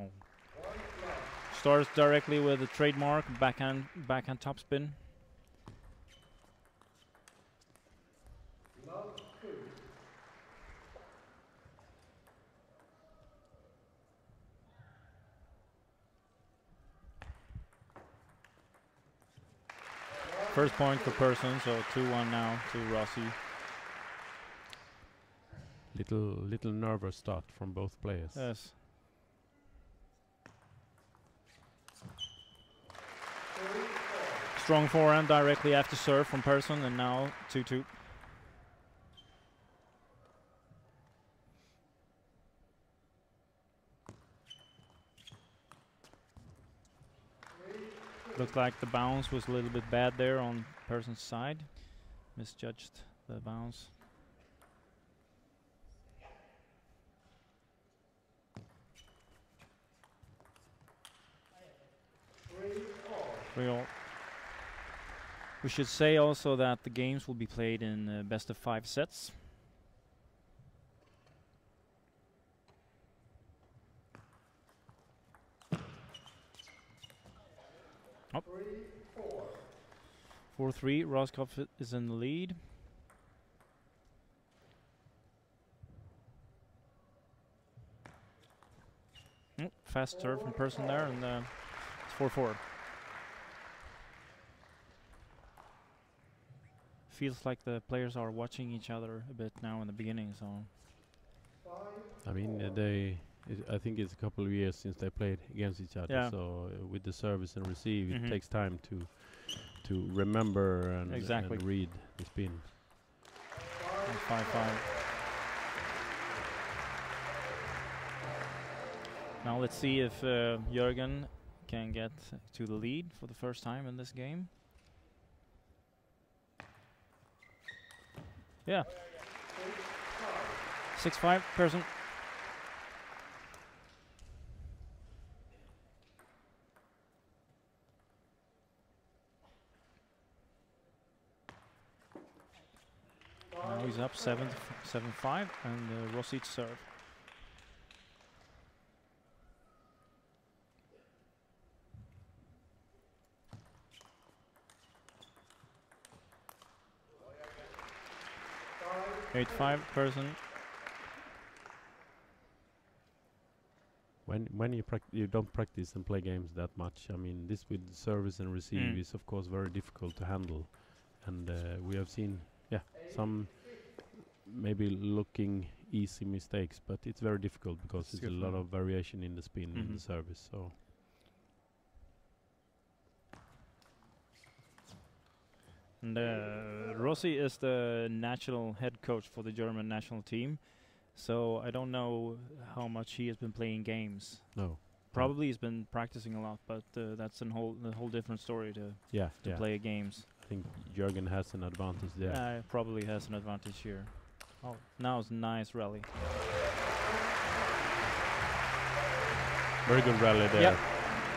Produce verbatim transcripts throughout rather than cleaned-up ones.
Oh. Starts directly with a trademark backhand backhand topspin. First point for Persson, so two one now to Rossi. Little little nervous start from both players. Yes. Strong forehand directly after serve from Persson, and now two two. Looked like the bounce was a little bit bad there on Persson's side. Misjudged the bounce. Three all. We should say also that the games will be played in uh, best of five sets. Oh. four three, Rosskopf is in the lead. Mm, fast serve from Persson there, and uh, it's four four. Feels like the players are watching each other a bit now in the beginning, so. I mean, uh, they. I think it's a couple of years since they played against each other. Yeah. So uh, with the service and receive, mm-hmm. it takes time to to remember and, exactly. and read the spin. Five, five. Now let's see if uh, Jörgen can get to the lead for the first time in this game. Yeah. six five, Persson. Now he's up seven seven five, and uh, Rossi serve. eight five, Persson. When when you prac you don't practice and play games that much, I mean, this with service and receive mm. is of course very difficult to handle, and uh, we have seen yeah some. Maybe looking easy mistakes, but it's very difficult because it's, it's a lot of variation in the spin mm-hmm. and the service. So and, uh, Rossi is the national head coach for the German national team, so I don't know how much he has been playing games. No, probably he's been practicing a lot, but uh, that's a whole a whole different story to yeah to yeah. play games. I think Jörgen has an advantage there. Uh, probably has an advantage here. Oh, now it's a nice rally. Very good rally there. Yep.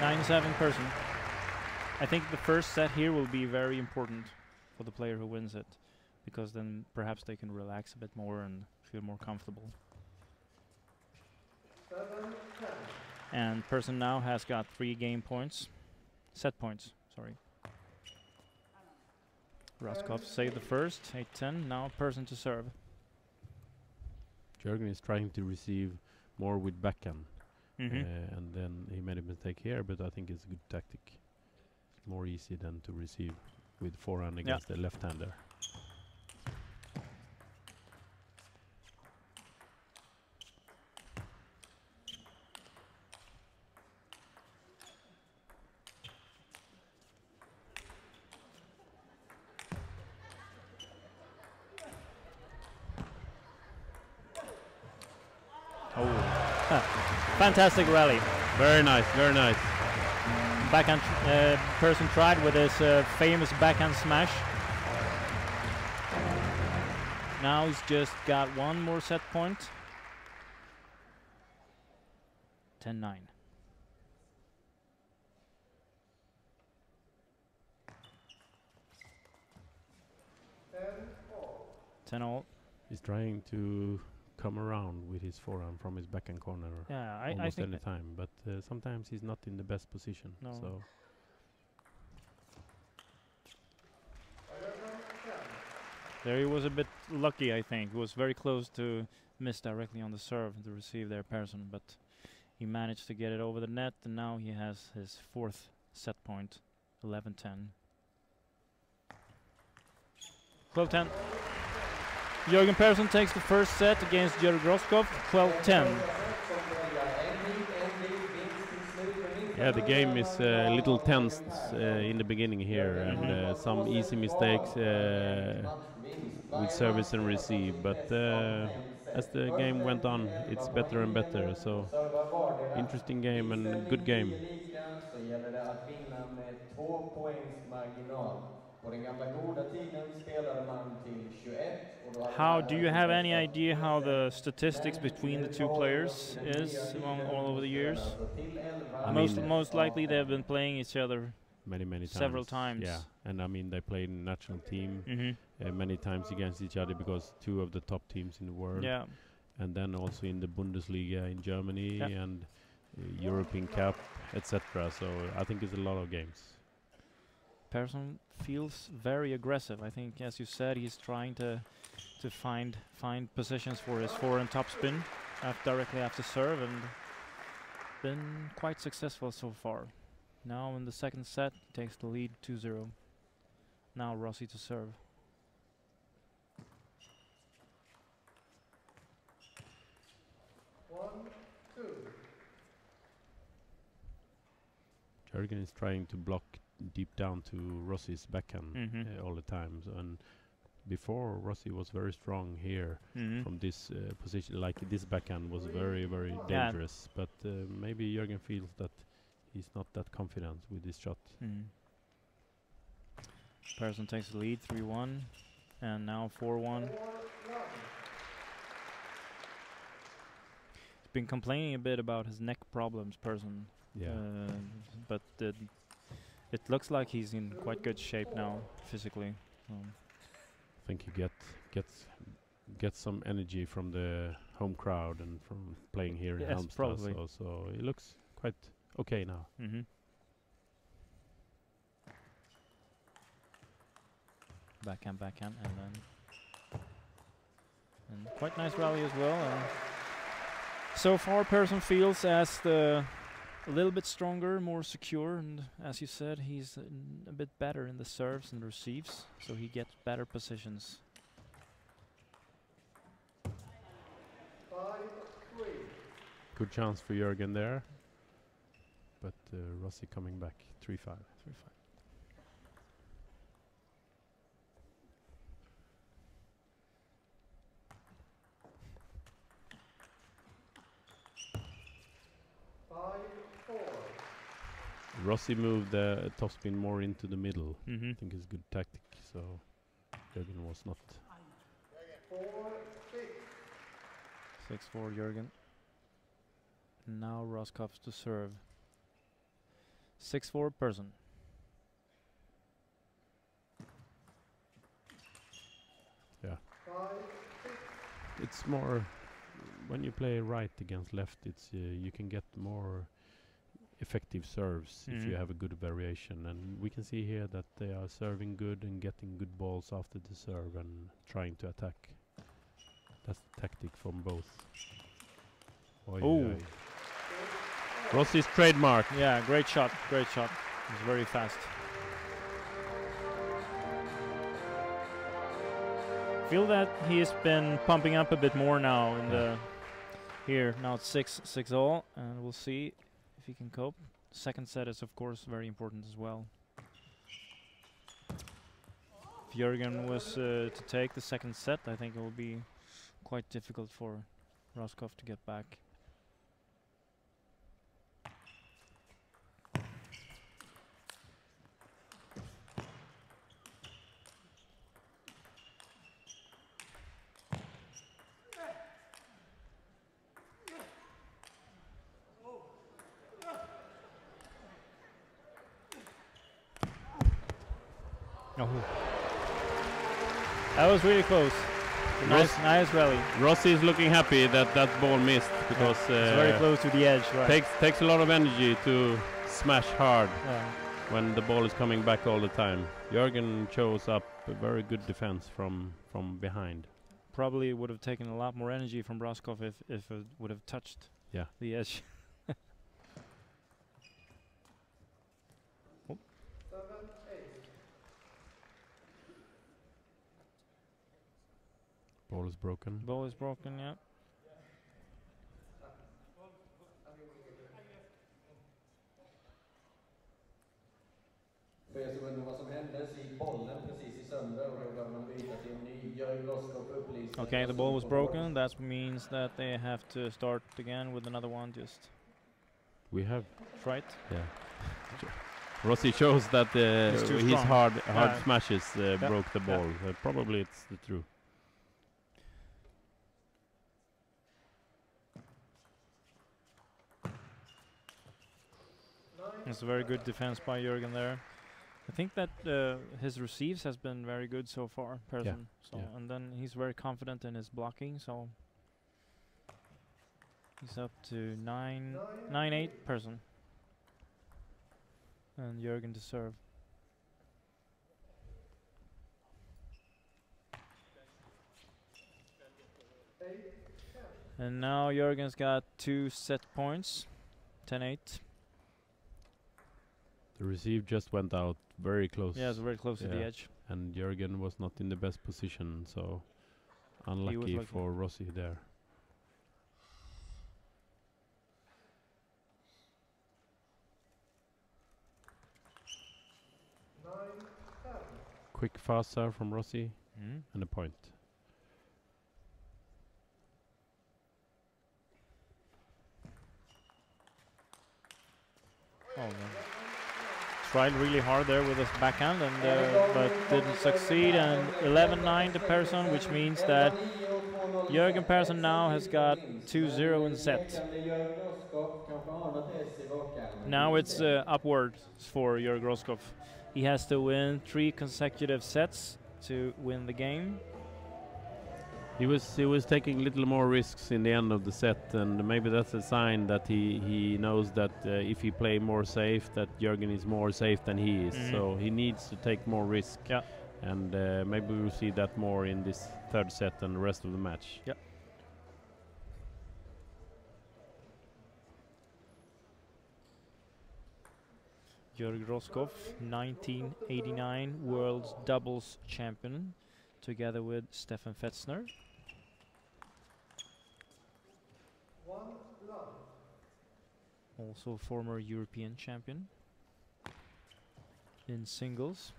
nine seven, Persson. I think the first set here will be very important for the player who wins it, because then perhaps they can relax a bit more and feel more comfortable. And Persson now has got three game points. Set points, sorry. Rosskopf saved the first, eight ten, now Persson to serve. Jörgen is trying to receive more with backhand, mm-hmm. uh, and then he made a mistake here, but I think it's a good tactic. It's more easy than to receive with forehand against yeah. the left-hander. Fantastic rally. Very nice, very nice. Backhand uh, Persson tried with his uh, famous backhand smash. Now he's just got one more set point. ten nine. ten all. He's trying to come around with his forehand from his backhand corner yeah, I almost I any time, but uh, sometimes he's not in the best position. No. So. There he was a bit lucky, I think. He was very close to miss directly on the serve, the receive there, Persson, but he managed to get it over the net, and now he has his fourth set point, eleven ten. twelve ten. Jörgen Persson takes the first set against Jorg Rosskopf, twelve ten. Yeah, the game is a uh, little tense uh, in the beginning here, and uh, some easy mistakes uh, with service and receive, but uh, as the game went on, it's better and better. So, interesting game and good game. How do you have any idea how the statistics between the two players is among all over the years? I most most likely they've been playing each other many many times. Several times. Yeah, and I mean they played in national team mm-hmm. uh, many times against each other because two of the top teams in the world. Yeah, and then also in the Bundesliga in Germany yeah. and uh, European Cup, et cetera. So I think it's a lot of games. Persson feels very aggressive. I think, as you said, he's trying to to find find positions for his forehand topspin directly after serve, and been quite successful so far. Now in the second set, takes the lead two zero. Now Rossi to serve. One, two. Jörgen is trying to block deep down to Rossi's backhand mm-hmm. uh, all the time. So, and before, Rossi was very strong here mm-hmm. from this uh, position. Like this backhand was very, very dangerous. Yeah. But uh, maybe Jörgen feels that he's not that confident with this shot. Mm. Persson takes the lead, three one, and now four one. He's been complaining a bit about his neck problems, Persson. Yeah. Uh, but uh, it looks like he's in quite good shape now, physically. Um. I think you get gets get some energy from the home crowd and from playing here yes, in Halmstad. Probably. So, so it looks quite okay now. Mm-hmm. Backhand, backhand, and then and quite nice rally as well. Uh, so far, Persson feels as the a little bit stronger, more secure, and as you said, he's uh, a bit better in the serves and receives, so he gets better positions. Five, three. Good chance for Jörgen there. But uh, Rossi coming back, three five. three five. Rossi moved the uh, topspin more into the middle. Mm-hmm. I think it's a good tactic, so Jörgen was not. six four Jörgen. Now Rosskopf to serve. six four Persson. Yeah. It's more when you play right against left. It's uh, you can get more effective serves mm. if you have a good variation, and we can see here that they are serving good and getting good balls after the serve and trying to attack. That's the tactic from both. Oh. Rossi's trademark. Yeah, great shot, great shot. It's very fast. Feel that he's been pumping up a bit more now in yeah. the here. Now it's six six all, and we'll see if he can cope. Second set is of course very important as well. If Jörgen was uh, to take the second set, I think it will be quite difficult for Rosskopf to get back. That was really close. Nice, Ross, nice rally. Rossi is looking happy that that ball missed, because yeah, it's uh, very close to the edge. Right. Takes takes a lot of energy to smash hard yeah. when the ball is coming back all the time. Jörgen shows up a very good defense from from behind. Probably would have taken a lot more energy from Rosskopf if if it would have touched yeah. the edge. Oh. Ball is broken. Ball is broken, yeah. För er som undrar vad som hände, så gick bollen precis i sönder och då behöver man byta till en ny Jorg Rosskopf upplysning. Okay, the ball was broken. That means that they have to start again with another one. Just we have tried. Yeah. Rossi shows that uh, his hard hard yeah. smashes uh, yeah. broke the ball. Yeah. Uh, probably it's the truth. It's a very good defense by Jörgen there. I think that uh, his receives has been very good so far, Persson. Yeah. So yeah. and then he's very confident in his blocking. So he's up to nine, nine eight Persson, and Jörgen to serve. And now Jörgen's got two set points, ten eight. The receive just went out very close. Yeah, it's very close yeah. to the edge. And Jörgen was not in the best position, so unlucky for Rossi there. Quick fast serve from Rossi mm. and a point. Oh, no. Tried really hard there with his backhand, and uh, but didn't succeed. And eleven nine to Persson, which means that Jörgen Persson now has got two zero in set. Now it's uh, upwards for Jorg Rosskopf. He has to win three consecutive sets to win the game. He was he was taking little more risks in the end of the set, and maybe that's a sign that he he knows that uh, if he play more safe, that Jörgen is more safe than he is. Mm. So he needs to take more risk, yeah. and uh, maybe we'll see that more in this third set and the rest of the match. Yeah. Jorg Rosskopf, nineteen eighty-nine World Doubles Champion, together with Stefan Fetzner. Also former European champion in singles.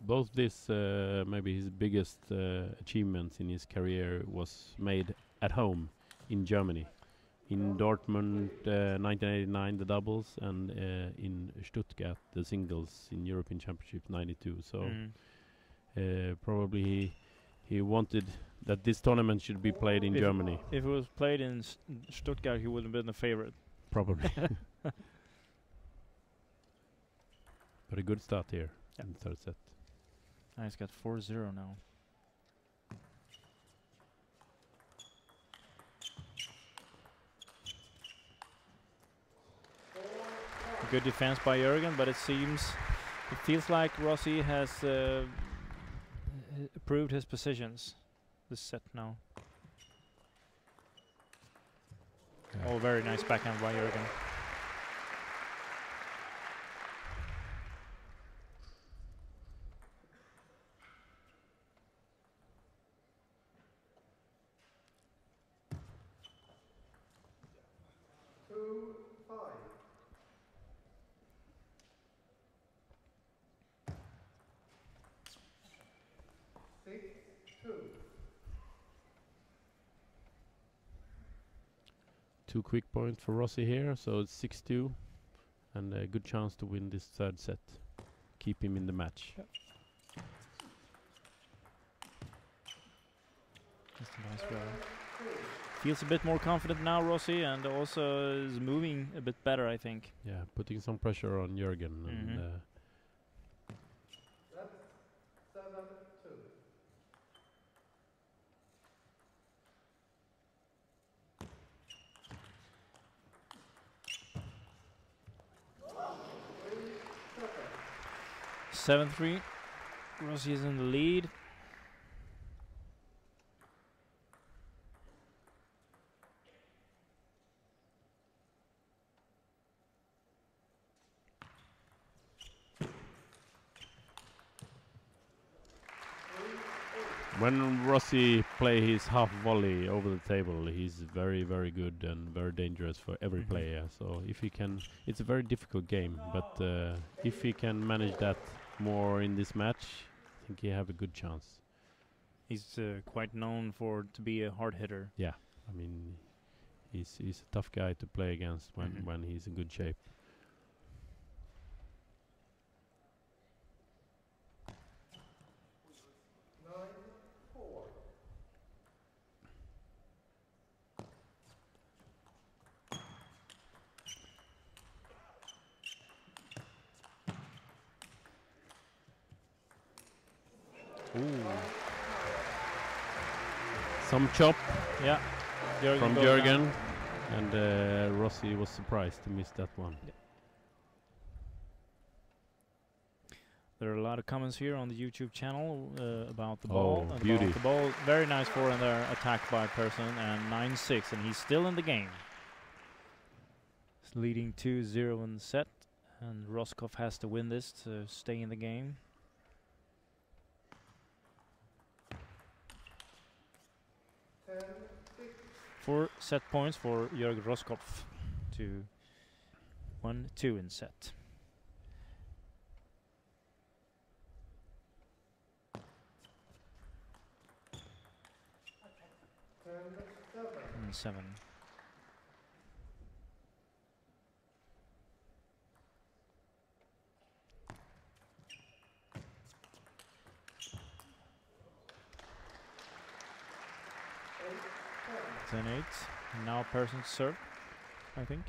Both this, uh, maybe his biggest uh, achievements in his career was made at home in Germany. In Dortmund uh, nineteen eighty-nine, the doubles, and uh, in Stuttgart, the singles in European Championship ninety-two. So. Mm. Uh, probably he, he wanted that this tournament should be played in if Germany. If it was played in Stuttgart, he would have been the favorite. Probably. But a good start here yep. in the third set. Ah, he's got four zero now. Good defense by Jörgen, but it seems, it feels like Rossi has uh, improved his positions this set now. Yeah. Oh, very nice backhand by Jörgen. Two quick points for Rossi here, so it's six two, and a good chance to win this third set. Keep him in the match. Yep. That's a nice rally. Feels a bit more confident now, Rossi, and also is moving a bit better, I think. Yeah, putting some pressure on Jörgen. Mm-hmm. and, uh, seven three. Rossi is in the lead. When Rossi plays his half volley over the table, he's very, very good and very dangerous for every mm-hmm. player. So if he can, it's a very difficult game, but uh, if he can manage that more in this match, I think he have a good chance. He's uh, quite known for to be a hard hitter. Yeah, I mean, he's he's a tough guy to play against when mm-hmm. when he's in good shape. Some chop, yeah, Jörgen from Jörgen, and uh, Rossi was surprised to miss that one. Yeah. There are a lot of comments here on the YouTube channel uh, about the oh, ball. And beauty. About the ball, very nice four in there, attacked by Persson, and nine six, and he's still in the game. It's leading two zero in the set, and Rosskopf has to win this to stay in the game. Four set points for Jorg Rosskopf to one two in set. And seven. ten eight. Now Persson serve, I think.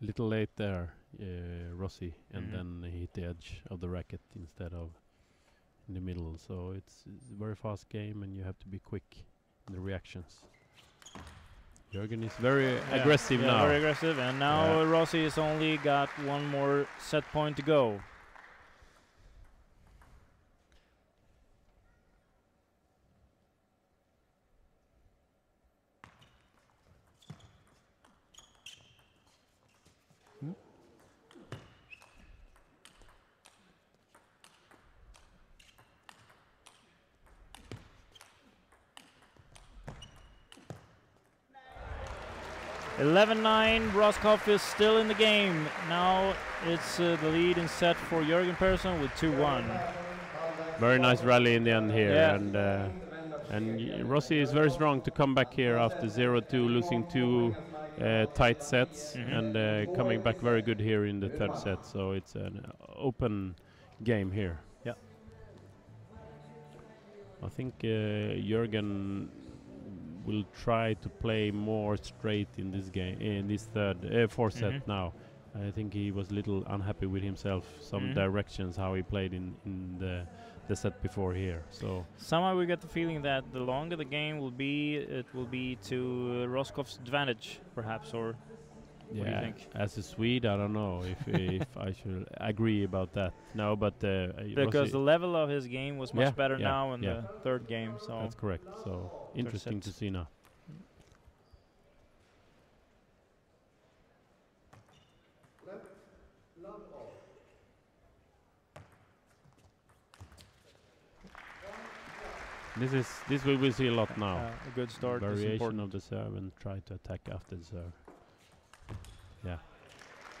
Little late there, uh, Rossi, and mm-hmm. then he hit the edge of the racket instead of in the middle. So it's, it's a very fast game, and you have to be quick in the reactions. Jörgen is very yeah. aggressive yeah, now. Very aggressive, and now yeah. Rossi has only got one more set point to go. eleven nine, Rosskopf is still in the game. Now it's uh, the lead in set for Jörgen Persson with two one. Very nice rally in the end here. Yeah. And uh, and Rossi is very strong to come back here after zero two, losing two uh, tight sets, mm-hmm. and uh, coming back very good here in the third set. So it's an open game here. Yeah. I think uh, Jörgen will try to play more straight in this game, in this third, uh, fourth mm-hmm. set now. I think he was a little unhappy with himself, some mm-hmm. directions, how he played in, in the, the set before here. So somehow we get the feeling that the longer the game will be, it will be to uh, Rosskopf's advantage, perhaps, or yeah, what do you think? As a Swede, I don't know if, if I should agree about that. No, but... Uh, because the level of his game was much yeah, better yeah, now in yeah. the third game. So that's correct. So interesting to see now. This is this we will see a lot now. Uh, a good start. Variation of the serve and try to attack after the serve. Yeah,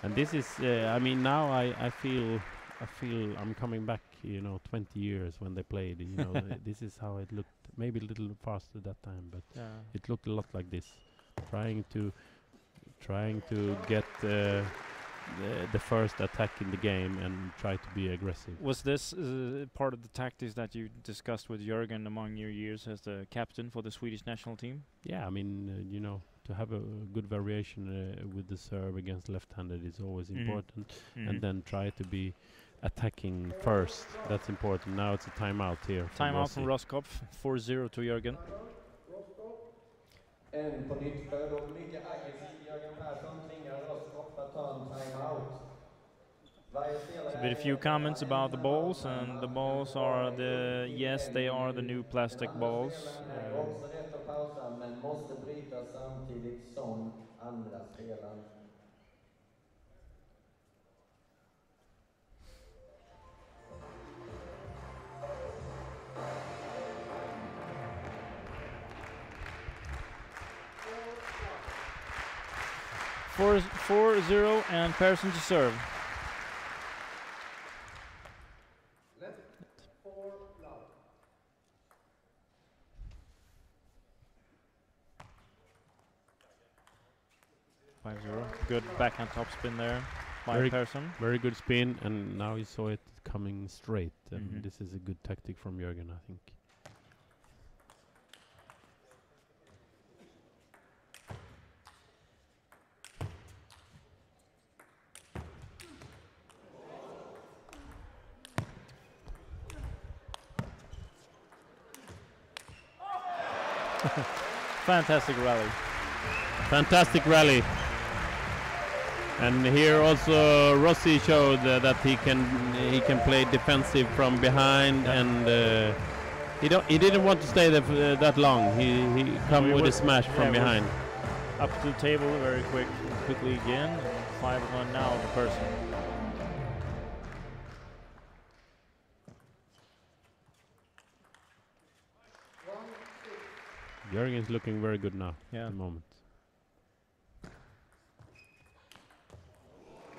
and this is uh, I mean, now I I feel I feel I'm coming back. You know, twenty years when they played. You know, this is how it looked. Maybe a little faster that time, but yeah. it looked a lot like this. Trying to, trying to get uh, the, the first attack in the game and try to be aggressive. Was this uh, part of the tactics that you discussed with Jörgen among your years as the captain for the Swedish national team? Yeah, I mean, uh, you know, to have a good variation uh, with the serve against left-handed is always mm-hmm. important, mm-hmm. and then try to be attacking first. That's important. Now it's a timeout here. Timeout from Rosskopf, four zero to Jörgen. And på nytt för mycket aggressiv Jörgen Persson tvingar Rosskopf att ta en timeout. There's been a few comments about the balls, and the balls are the, yes, they are the new plastic balls. Um, Four, four zero and Persson to serve. Left four loud. Five zero. Good backhand top spin there by very Persson. Very good spin, and now he saw it coming straight, and mm-hmm. this is a good tactic from Jörgen, I think. Fantastic rally. Fantastic rally. And here also Rossi showed uh, that he can he can play defensive from behind, yeah. and uh, he don't he didn't want to stay there uh, that long. He he come with a smash from yeah, behind. Up to the table very quick, quickly again. five one now the Persson. Jörgen is looking very good now yeah. at the moment.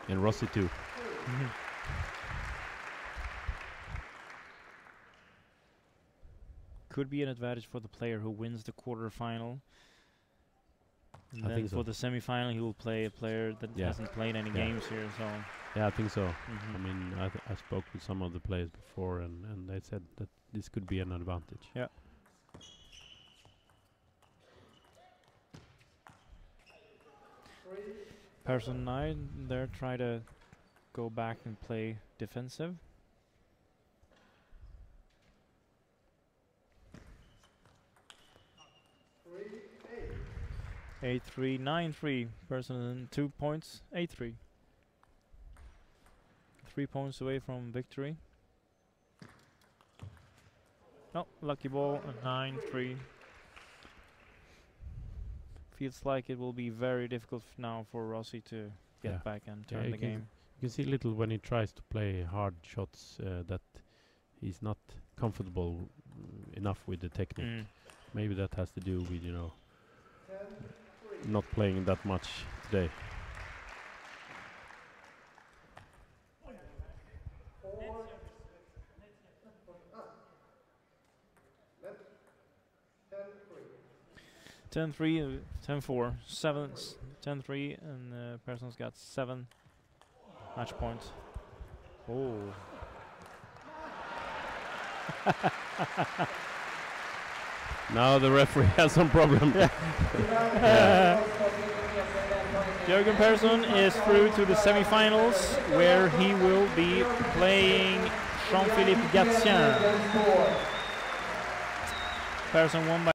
And Rossi too. Mm-hmm. Could be an advantage for the player who wins the quarterfinal. And I then think for so. the semifinal, he will play a player that yeah. hasn't played any yeah. games here. So yeah, I think so. Mm-hmm. I mean, I, th I spoke with some of the players before, and and they said that this could be an advantage. Yeah. Persson nine there, try to go back and play defensive. eight three, nine three, Persson two points, eight three. Three points away from victory. No, lucky ball, nine three. Feels like it will be very difficult f now for Rossi to get yeah. back and turn yeah, the game. You can see little when he tries to play hard shots uh, that he's not comfortable enough with the technique. Mm. Maybe that has to do with, you know, not playing that much today. ten three, ten four, seven, ten three, and uh, Persson's got seven match points. Oh. Now the referee has some problem. Yeah. yeah. Jörgen Persson is through to the semifinals, where he will be playing Jean-Philippe Gatien. Persson won by